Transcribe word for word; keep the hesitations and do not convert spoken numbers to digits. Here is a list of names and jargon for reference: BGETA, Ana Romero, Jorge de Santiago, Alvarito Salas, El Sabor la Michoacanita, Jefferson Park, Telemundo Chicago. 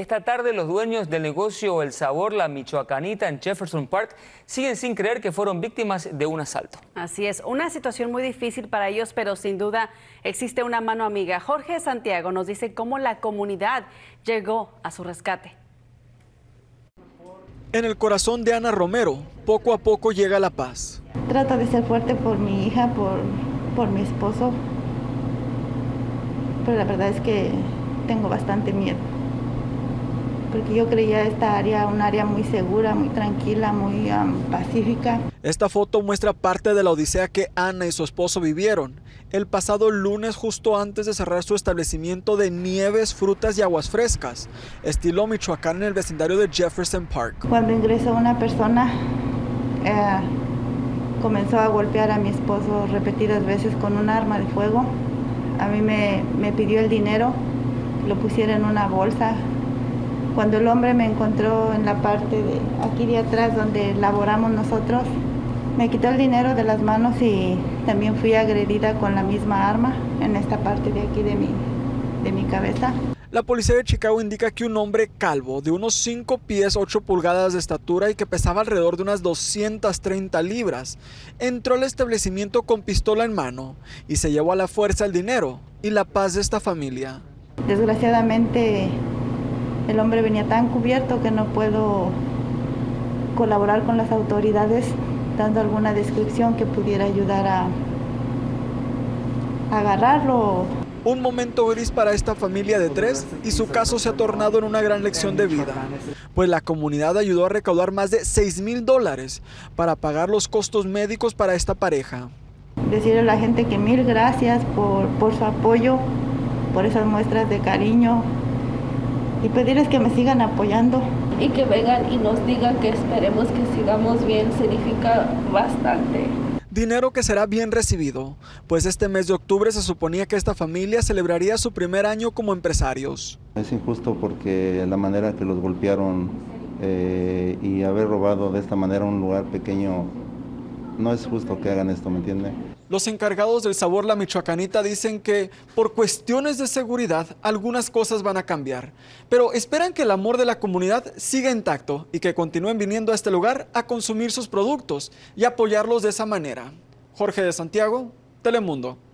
Esta tarde los dueños del negocio El Sabor la Michoacanita en Jefferson Park siguen sin creer que fueron víctimas de un asalto. Así es, una situación muy difícil para ellos, pero sin duda existe una mano amiga. Jorge de Santiago nos dice cómo la comunidad llegó a su rescate. En el corazón de Ana Romero, poco a poco llega la paz. Trato de ser fuerte por mi hija, por, por mi esposo, pero la verdad es que tengo bastante miedo. Porque yo creía esta área un área muy segura, muy tranquila, muy um, pacífica. Esta foto muestra parte de la odisea que Ana y su esposo vivieron el pasado lunes, justo antes de cerrar su establecimiento de nieves, frutas y aguas frescas, estilo Michoacán, en el vecindario de Jefferson Park. Cuando ingresó una persona, eh, comenzó a golpear a mi esposo repetidas veces con un arma de fuego. A mí me, me pidió el dinero, lo pusiera en una bolsa. Cuando el hombre me encontró en la parte de aquí de atrás donde laboramos nosotros, me quitó el dinero de las manos y también fui agredida con la misma arma en esta parte de aquí de mi, de mi cabeza. La policía de Chicago indica que un hombre calvo de unos cinco pies ocho pulgadas de estatura y que pesaba alrededor de unas doscientas treinta libras entró al establecimiento con pistola en mano y se llevó a la fuerza el dinero y la paz de esta familia. Desgraciadamente, el hombre venía tan cubierto que no puedo colaborar con las autoridades dando alguna descripción que pudiera ayudar a, a agarrarlo. Un momento gris para esta familia de tres y su caso se ha tornado en una gran lección de vida, pues la comunidad ayudó a recaudar más de seis mil dólares para pagar los costos médicos para esta pareja. Decirle a la gente que mil gracias por, por su apoyo, por esas muestras de cariño, y pedirles que me sigan apoyando. Y que vengan y nos digan que esperemos que sigamos bien significa bastante. Dinero que será bien recibido, pues este mes de octubre se suponía que esta familia celebraría su primer año como empresarios. Es injusto porque la manera que los golpearon eh, y haber robado de esta manera un lugar pequeño, no es justo que hagan esto, ¿me entiende? Los encargados del Sabor la Michoacanita dicen que por cuestiones de seguridad algunas cosas van a cambiar, pero esperan que el amor de la comunidad siga intacto y que continúen viniendo a este lugar a consumir sus productos y apoyarlos de esa manera. Jorge de Santiago, Telemundo.